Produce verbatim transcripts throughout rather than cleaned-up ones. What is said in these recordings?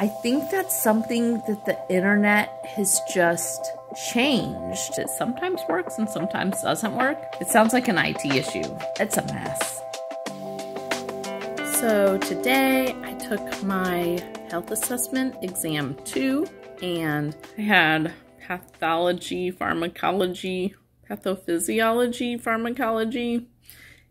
I think that's something that the internet has just changed. It sometimes works and sometimes doesn't work. It sounds like an I T issue. It's a mess. So today I took my health assessment exam two, and I had pathology, pharmacology, pathophysiology, pharmacology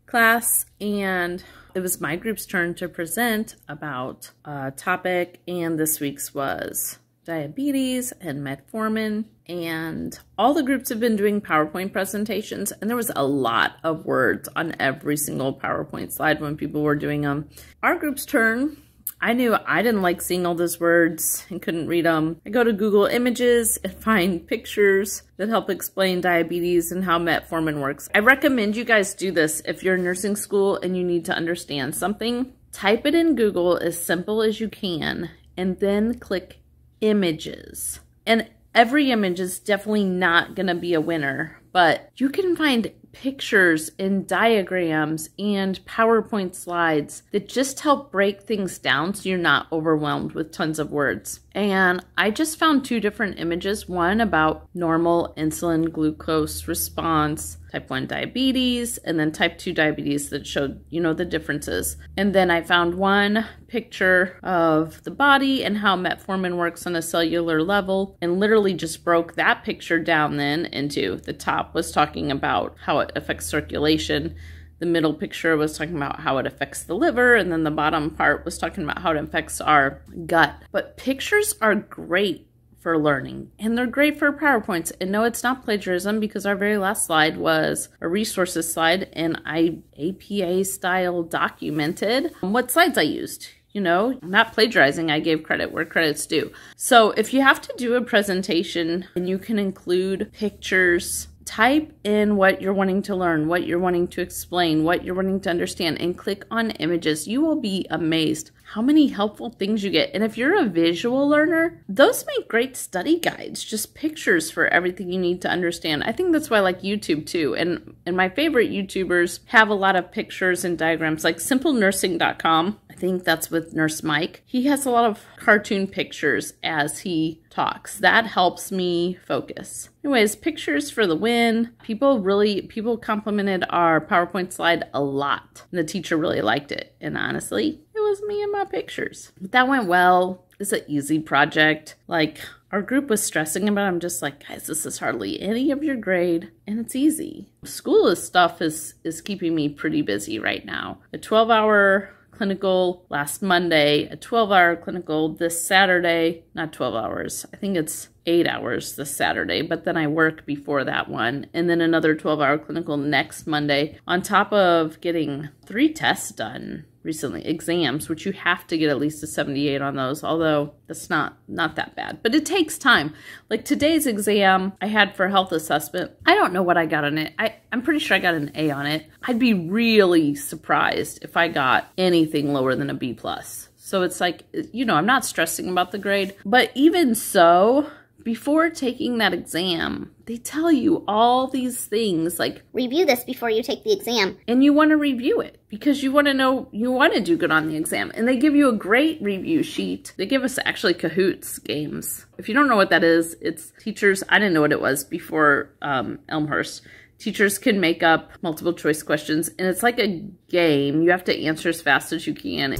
class, and it was my group's turn to present about a topic, and this week's was diabetes and metformin, and all the groups have been doing PowerPoint presentations, and there was a lot of words on every single PowerPoint slide when people were doing them. Our group's turn, I knew I didn't like seeing all those words and couldn't read them. I go to Google Images and find pictures that help explain diabetes and how metformin works. I recommend you guys do this if you're in nursing school and you need to understand something. Type it in Google as simple as you can and then click images. And every image is definitely not going to be a winner, but you can find pictures and diagrams and PowerPoint slides that just help break things down so you're not overwhelmed with tons of words. And I just found two different images, one about normal insulin glucose response, type one diabetes, and then type two diabetes that showed, you know, the differences. And then I found one picture of the body and how metformin works on a cellular level, and literally just broke that picture down then into the top was talking about how it affects circulation. The middle picture was talking about how it affects the liver, and then the bottom part was talking about how it affects our gut. But pictures are great for learning, and they're great for PowerPoints. And no, it's not plagiarism, because our very last slide was a resources slide, and I A P A style documented what slides I used. You know, I'm not plagiarizing. I gave credit where credit's due. So if you have to do a presentation and you can include pictures, type in what you're wanting to learn, what you're wanting to explain, what you're wanting to understand, and click on images. You will be amazed how many helpful things you get. And if you're a visual learner, those make great study guides, just pictures for everything you need to understand. I think that's why I like YouTube too. And, and my favorite YouTubers have a lot of pictures and diagrams, like simple nursing dot com. I think that's with Nurse Mike. He has a lot of cartoon pictures as he talks. That helps me focus. Anyways, pictures for the win. People really, people complimented our PowerPoint slide a lot. And the teacher really liked it. And honestly, it was me and my pictures. But that went well. It's an easy project. Like, our group was stressing about it. I'm just like, guys, this is hardly any of your grade, and it's easy. School stuff is, is keeping me pretty busy right now. A twelve hour clinical last Monday, a twelve hour clinical this Saturday, not twelve hours, I think it's eight hours this Saturday, but then I work before that one, and then another twelve hour clinical next Monday, on top of getting three tests done recently, exams, which you have to get at least a seventy-eight on those, although that's not, not that bad, but it takes time. Like today's exam I had for health assessment, I don't know what I got on it. I, I'm pretty sure I got an A on it. I'd be really surprised if I got anything lower than a B plus. So it's like, you know, I'm not stressing about the grade, but even so, before taking that exam, they tell you all these things like, review this before you take the exam. And you want to review it because you want to know, you want to do good on the exam. And they give you a great review sheet. They give us actually Kahoot games. If you don't know what that is, it's teachers, I didn't know what it was before um, Elmhurst. Teachers can make up multiple choice questions, and it's like a game. You have to answer as fast as you can.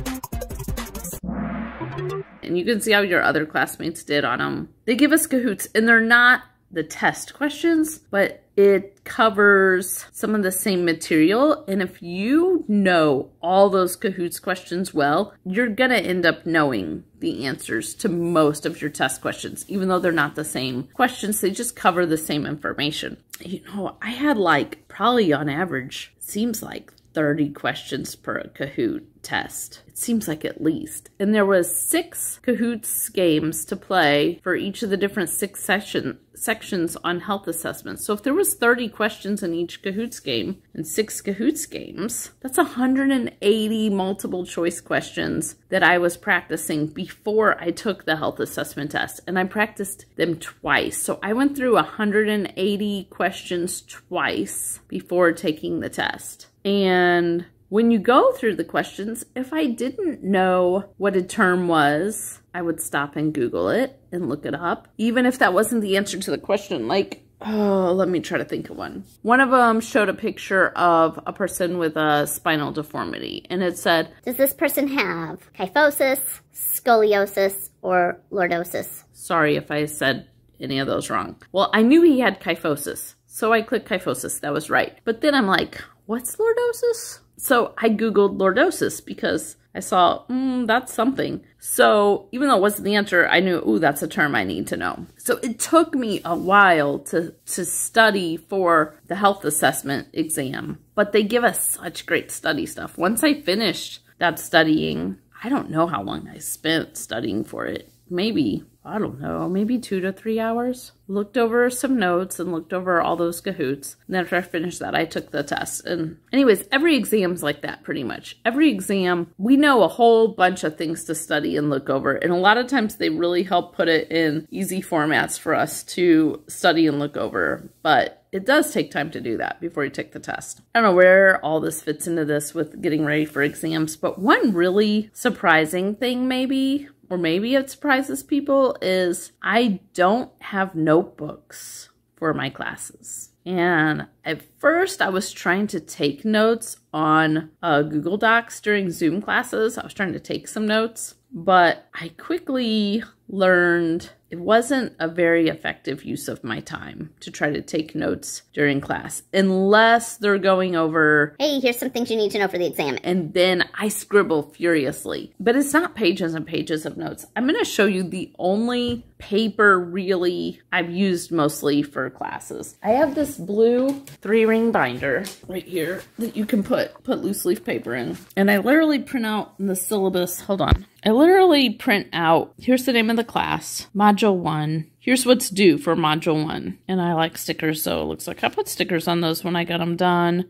And you can see how your other classmates did on them. They give us Kahoots, and they're not the test questions, but it covers some of the same material. And if you know all those Kahoots questions well, you're gonna end up knowing the answers to most of your test questions, even though they're not the same questions, they just cover the same information. You know, I had like probably on average, seems like thirty questions per Kahoot test. It seems like at least. And there was six Kahoot games to play for each of the different six section, sections on health assessment. So if there was thirty questions in each Kahoot game and six Kahoot games, that's one hundred eighty multiple choice questions that I was practicing before I took the health assessment test. And I practiced them twice. So I went through one hundred eighty questions twice before taking the test. And When you go through the questions, if I didn't know what a term was, I would stop and Google it and look it up, even if that wasn't the answer to the question. Like, oh, let me try to think of one. One of them showed a picture of a person with a spinal deformity, and it said, does this person have kyphosis, scoliosis, or lordosis? Sorry if I said any of those wrong. Well, I knew he had kyphosis, so I clicked kyphosis. That was right. But then I'm like, what's lordosis? So I Googled lordosis because I saw, mm, that's something. So even though it wasn't the answer, I knew, ooh, that's a term I need to know. So it took me a while to, to study for the health assessment exam, but they give us such great study stuff. Once I finished that studying, I don't know how long I spent studying for it. Maybe, I don't know, maybe two to three hours. Looked over some notes and looked over all those Kahoots. And then after I finished that, I took the test. And anyways, every exam's like that pretty much. Every exam, we know a whole bunch of things to study and look over. And a lot of times they really help put it in easy formats for us to study and look over. But it does take time to do that before you take the test. I don't know where all this fits into this with getting ready for exams, but one really surprising thing maybe, or maybe it surprises people, is I don't have notebooks for my classes. And at first I was trying to take notes on uh, Google Docs during Zoom classes. I was trying to take some notes, but I quickly learned it wasn't a very effective use of my time to try to take notes during class, unless they're going over, hey, here's some things you need to know for the exam. And then I scribble furiously, but it's not pages and pages of notes. I'm going to show you the only paper really I've used mostly for classes. I have this blue three ring binder right here that you can put, put loose leaf paper in. And I literally print out in the syllabus. Hold on. I literally print out, here's the name of the class, Module one. Here's what's due for Module one. And I like stickers, so it looks like I put stickers on those when I got them done.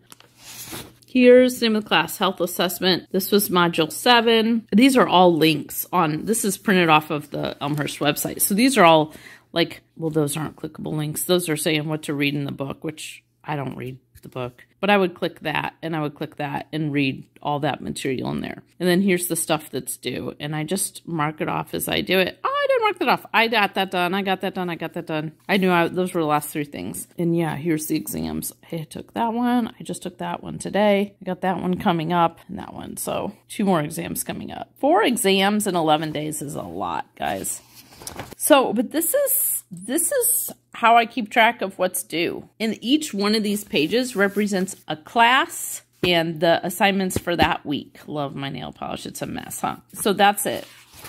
Here's the name of the class, Health Assessment. This was Module seven. These are all links on, this is printed off of the Elmhurst website. So these are all like, well, those aren't clickable links. Those are saying what to read in the book, which I don't read the book. But I would click that, and I would click that and read all that material in there. And then here's the stuff that's due. And I just mark it off as I do it. Oh, I didn't mark that off. I got that done. I got that done. I got that done. I knew I, those were the last three things. And yeah, here's the exams. I took that one. I just took that one today. I got that one coming up and that one. So two more exams coming up. Four exams in eleven days is a lot, guys. So, but this is, this is how I keep track of what's due. And each one of these pages represents a class and the assignments for that week. Love my nail polish. It's a mess, huh? So that's it.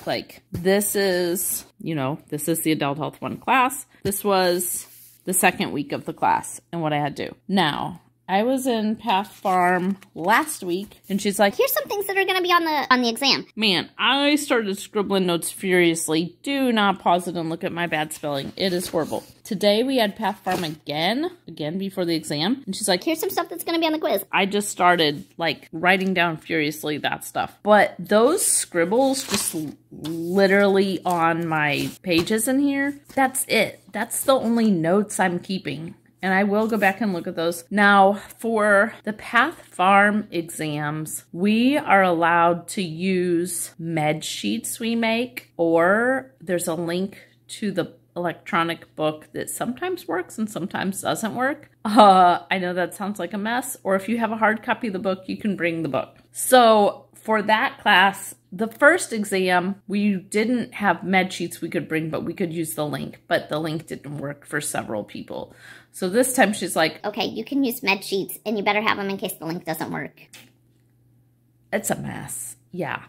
Like, this is, you know, this is the Adult Health one class. This was the second week of the class and what I had to do. Now, I was in Path Farm last week, and she's like, here's some things that are going to be on the on the exam. Man, I started scribbling notes furiously. Do not pause it and look at my bad spelling. It is horrible. Today we had Path Farm again, again before the exam, and she's like, here's some stuff that's going to be on the quiz. I just started, like, writing down furiously that stuff. But those scribbles just literally on my pages in here, that's it. That's the only notes I'm keeping. And I will go back and look at those. Now, for the Path Farm exams, we are allowed to use med sheets we make, or there's a link to the electronic book that sometimes works and sometimes doesn't work. Uh, I know that sounds like a mess. Or if you have a hard copy of the book, you can bring the book. So for that class, the first exam, we didn't have med sheets we could bring, but we could use the link. But the link didn't work for several people. So this time she's like, okay, you can use med sheets and you better have them in case the link doesn't work. It's a mess. Yeah,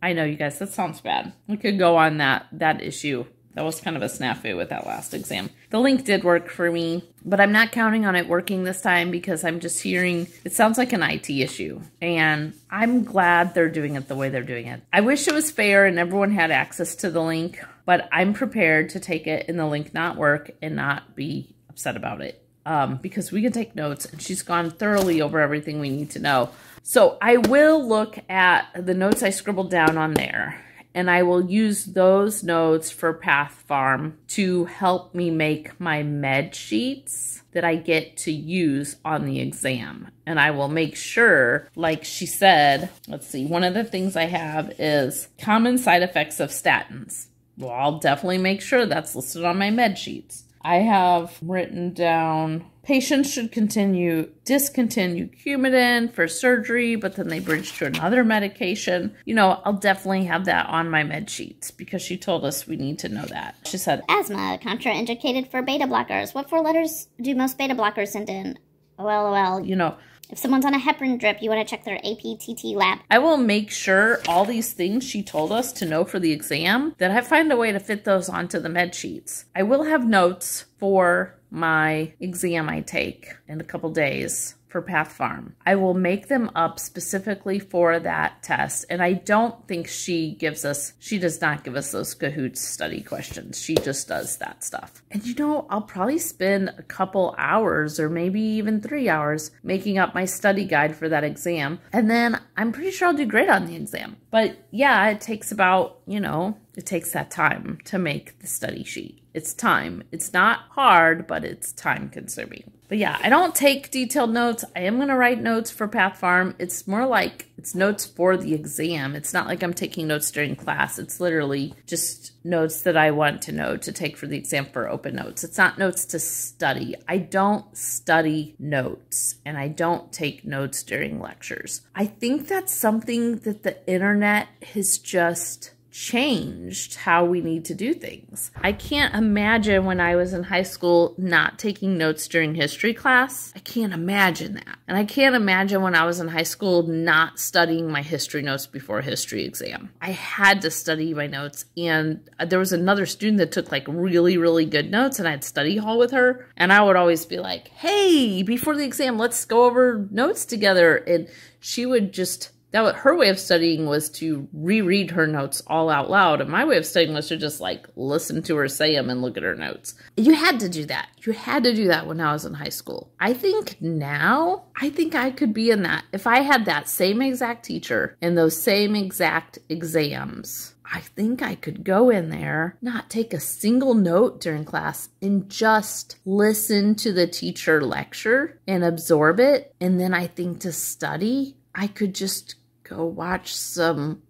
I know, you guys, that sounds bad. We could go on that, that issue. That was kind of a snafu with that last exam. The link did work for me, but I'm not counting on it working this time because I'm just hearing, it sounds like an I T issue. And I'm glad they're doing it the way they're doing it. I wish it was fair and everyone had access to the link, but I'm prepared to take it and the link not work and not be upset about it. Um, because we can take notes, and she's gone thoroughly over everything we need to know. So I will look at the notes I scribbled down on there and I will use those notes for PathPharm to help me make my med sheets that I get to use on the exam. And I will make sure, like she said, let's see, one of the things I have is common side effects of statins. Well, I'll definitely make sure that's listed on my med sheets. I have written down patients should continue, discontinue Coumadin for surgery, but then they bridge to another medication. You know, I'll definitely have that on my med sheets because she told us we need to know that. She said, asthma, contraindicated for beta blockers. What four letters do most beta blockers end in? O L O L. You know, if someone's on a heparin drip, you want to check their A P T T lab. I will make sure all these things she told us to know for the exam, that I find a way to fit those onto the med sheets. I will have notes for my exam I take in a couple days for PathPharm. I will make them up specifically for that test. And I don't think she gives us, she does not give us those Kahoot study questions. She just does that stuff. And you know, I'll probably spend a couple hours or maybe even three hours making up my study guide for that exam. And then I'm pretty sure I'll do great on the exam. But yeah, it takes about, you know, it takes that time to make the study sheet. It's time. It's not hard, but it's time consuming. But yeah, I don't take detailed notes. I am going to write notes for PathPharm. It's more like it's notes for the exam. It's not like I'm taking notes during class. It's literally just notes that I want to know to take for the exam for open notes. It's not notes to study. I don't study notes and I don't take notes during lectures. I think that's something that the internet has just changed how we need to do things. I can't imagine when I was in high school not taking notes during history class. I can't imagine that. And I can't imagine when I was in high school not studying my history notes before a history exam. I had to study my notes, and there was another student that took like really, really good notes, and I had study hall with her, and I would always be like, hey, before the exam, let's go over notes together. And she would just Now, her way of studying was to reread her notes all out loud. And my way of studying was to just like listen to her say them and look at her notes. You had to do that. You had to do that when I was in high school. I think now, I think I could be in that. If I had that same exact teacher and those same exact exams, I think I could go in there, not take a single note during class, and just listen to the teacher lecture and absorb it. And then I think to study, I could just go watch some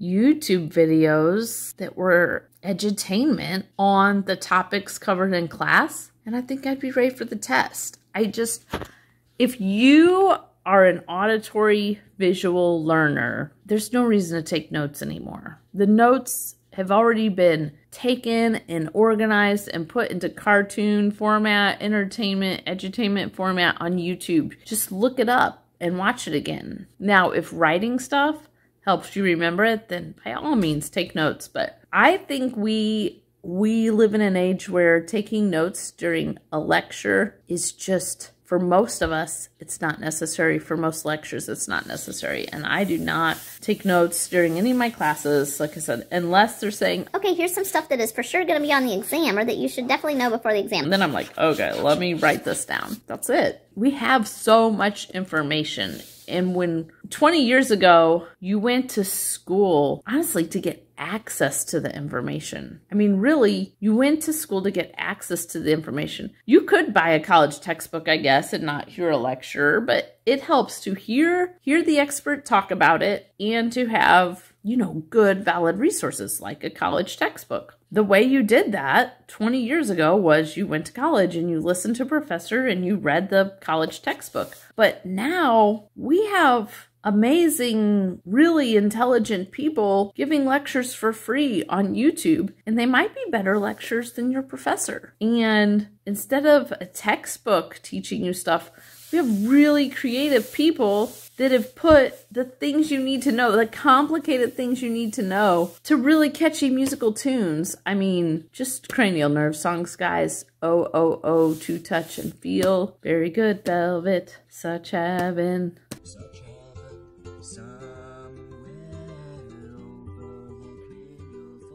YouTube videos that were edutainment on the topics covered in class, and I think I'd be ready for the test. I just, if you are an auditory visual learner, there's no reason to take notes anymore. The notes have already been taken and organized and put into cartoon format, entertainment, edutainment format on YouTube. Just look it up and watch it again. Now, if writing stuff helps you remember it, then by all means take notes. But I think we we live in an age where taking notes during a lecture is just, for most of us, it's not necessary. For most lectures, it's not necessary. And I do not take notes during any of my classes, like I said, unless they're saying, okay, here's some stuff that is for sure going to be on the exam or that you should definitely know before the exam. And then I'm like, okay, let me write this down. That's it. We have so much information. And when twenty years ago, you went to school, honestly, to get access to the information. I mean, really, you went to school to get access to the information. You could buy a college textbook, I guess, and not hear a lecture, but it helps to hear, hear the expert talk about it and to have, you know, good, valid resources like a college textbook. The way you did that twenty years ago was you went to college and you listened to a professor and you read the college textbook. But now we have amazing, really intelligent people giving lectures for free on YouTube, and they might be better lectures than your professor. And instead of a textbook teaching you stuff, we have really creative people that have put the things you need to know, the complicated things you need to know, to really catchy musical tunes. I mean, just Cranial Nerve Songs, guys. Oh, oh, oh, to touch and feel. Very good, velvet. Such heaven. Such heaven. Somewhere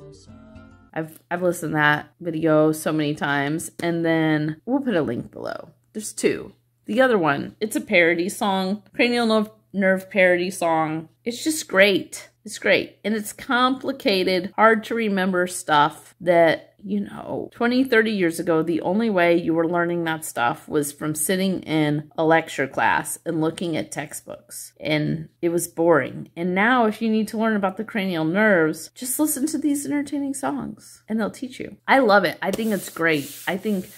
over sun. I've, I've listened to that video so many times. And then we'll put a link below. There's two. The other one, it's a parody song, Cranial Nerve Parody Song. It's just great. It's great. And it's complicated, hard to remember stuff that, you know, twenty, thirty years ago, the only way you were learning that stuff was from sitting in a lecture class and looking at textbooks. And it was boring. And now if you need to learn about the cranial nerves, just listen to these entertaining songs and they'll teach you. I love it. I think it's great. I think,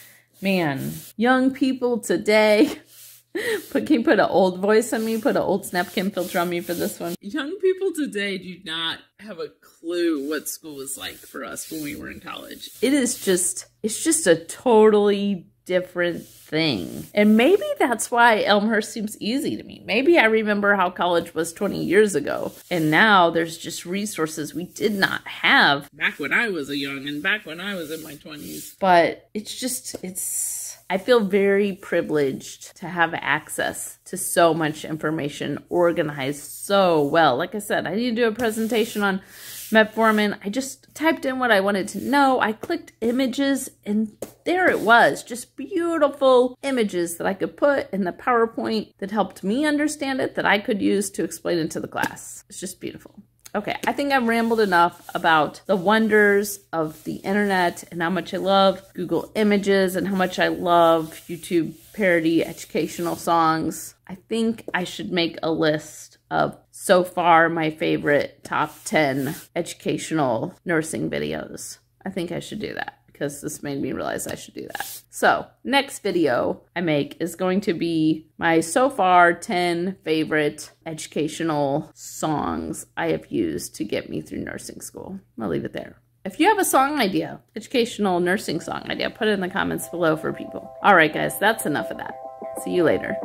man, young people today... Put, can you put an old voice on me? Put an old Snapcam filter on me for this one. Young people today do not have a clue what school was like for us when we were in college. It is just, it's just a totally different thing. And maybe that's why Elmhurst seems easy to me. Maybe I remember how college was twenty years ago, and now there's just resources we did not have back when I was a young and back when I was in my twenties. But it's just, it's... I feel very privileged to have access to so much information organized so well. Like I said, I need to do a presentation on metformin. I just typed in what I wanted to know. I clicked images and there it was. Just beautiful images that I could put in the PowerPoint that helped me understand it, that I could use to explain it to the class. It's just beautiful. Okay, I think I've rambled enough about the wonders of the internet and how much I love Google Images and how much I love YouTube parody educational songs. I think I should make a list of so far my favorite top ten educational nursing videos. I think I should do that because this made me realize I should do that. So next video I make is going to be my so far ten favorite educational songs I have used to get me through nursing school. I'll leave it there. If you have a song idea, educational nursing song idea, put it in the comments below for people. All right, guys, that's enough of that. See you later.